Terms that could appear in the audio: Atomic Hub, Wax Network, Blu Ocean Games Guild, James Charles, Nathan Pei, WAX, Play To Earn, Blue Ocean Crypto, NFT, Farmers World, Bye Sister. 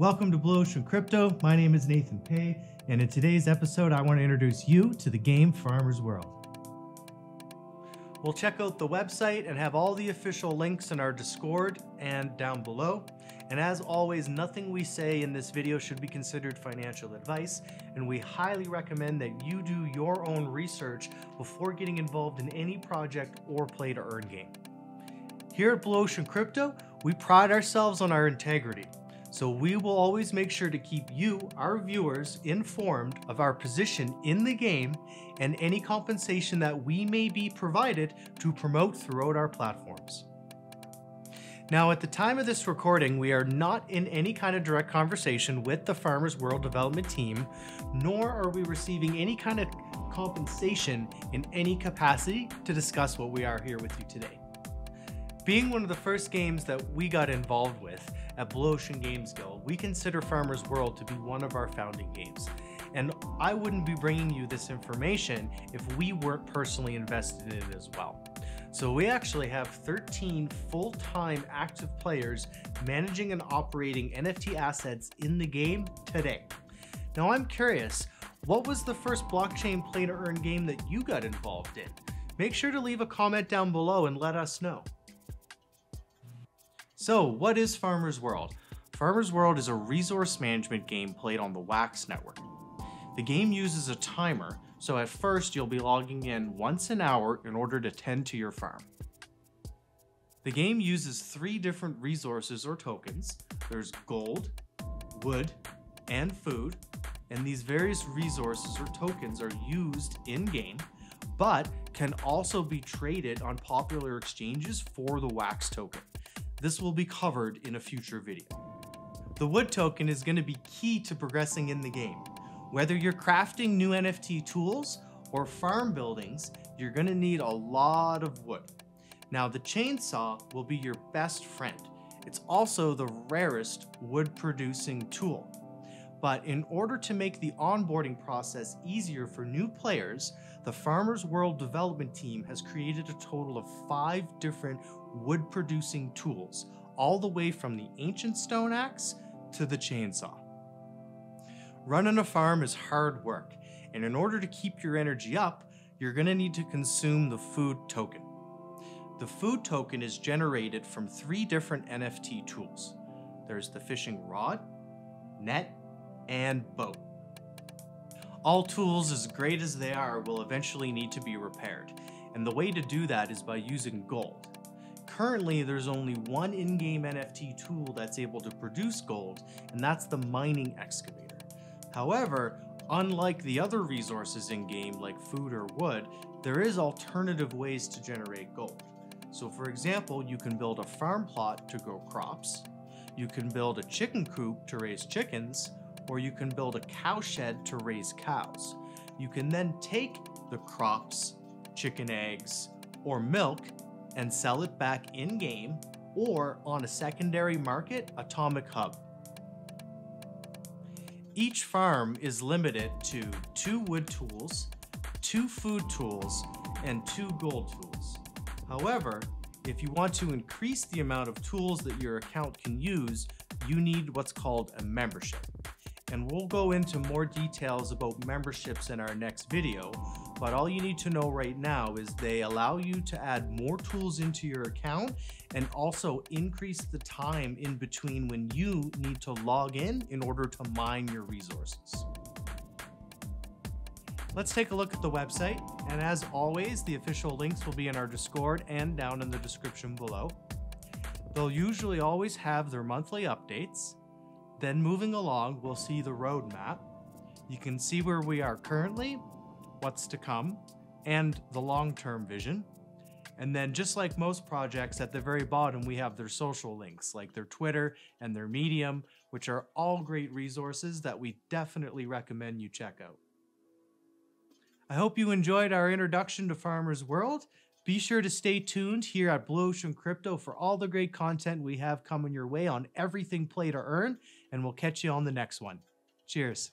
Welcome to Blue Ocean Crypto. My name is Nathan Pei, and in today's episode, I want to introduce you to the game Farmers World. We'll check out the website and have all the official links in our Discord and down below. And as always, nothing we say in this video should be considered financial advice, and we highly recommend that you do your own research before getting involved in any project or play to earn game. Here at Blue Ocean Crypto, we pride ourselves on our integrity. So we will always make sure to keep you, our viewers, informed of our position in the game and any compensation that we may be provided to promote throughout our platforms. Now, at the time of this recording, we are not in any kind of direct conversation with the Farmers World development team, nor are we receiving any kind of compensation in any capacity to discuss what we are here with you today. Being one of the first games that we got involved with at Blue Ocean Games Guild, we consider Farmers World to be one of our founding games. And I wouldn't be bringing you this information if we weren't personally invested in it as well. So we actually have 13 full-time active players managing and operating NFT assets in the game today. Now I'm curious, what was the first blockchain play to earn game that you got involved in? Make sure to leave a comment down below and let us know. So what is Farmers World? Farmers World is a resource management game played on the WAX network. The game uses a timer, so at first you'll be logging in once an hour in order to tend to your farm. The game uses 3 different resources or tokens. There's gold, wood, and food, and these various resources or tokens are used in-game, but can also be traded on popular exchanges for the WAX token. This will be covered in a future video. The wood token is going to be key to progressing in the game. Whether you're crafting new NFT tools or farm buildings, you're going to need a lot of wood. Now, the chainsaw will be your best friend. It's also the rarest wood producing tool. But in order to make the onboarding process easier for new players, the Farmers World development team has created a total of 5 different wood producing tools, all the way from the ancient stone axe to the chainsaw. Running a farm is hard work, and in order to keep your energy up, you're going to need to consume the food token. The food token is generated from 3 different NFT tools. There's the fishing rod, net, and boat. All tools, as great as they are, will eventually need to be repaired, and the way to do that is by using gold. Currently, there's only one in-game NFT tool that's able to produce gold, and that's the mining excavator. However, unlike the other resources in-game like food or wood, there is alternative ways to generate gold. So for example, you can build a farm plot to grow crops, you can build a chicken coop to raise chickens, or you can build a cow shed to raise cows. You can then take the crops, chicken eggs, or milk and sell it back in-game or on a secondary market, Atomic Hub. Each farm is limited to 2 wood tools, 2 food tools, and 2 gold tools. However, if you want to increase the amount of tools that your account can use, you need what's called a membership. And we'll go into more details about memberships in our next video, but all you need to know right now is they allow you to add more tools into your account and also increase the time in between when you need to log in order to mine your resources. Let's take a look at the website, and as always, the official links will be in our Discord and down in the description below. They'll usually always have their monthly updates. Then moving along, we'll see the roadmap. You can see where we are currently, what's to come, and the long-term vision. And then just like most projects, at the very bottom, we have their social links, like their Twitter and their Medium, which are all great resources that we definitely recommend you check out. I hope you enjoyed our introduction to Farmers World. Be sure to stay tuned here at Blue Ocean Crypto for all the great content we have coming your way on everything play to earn, and we'll catch you on the next one. Cheers.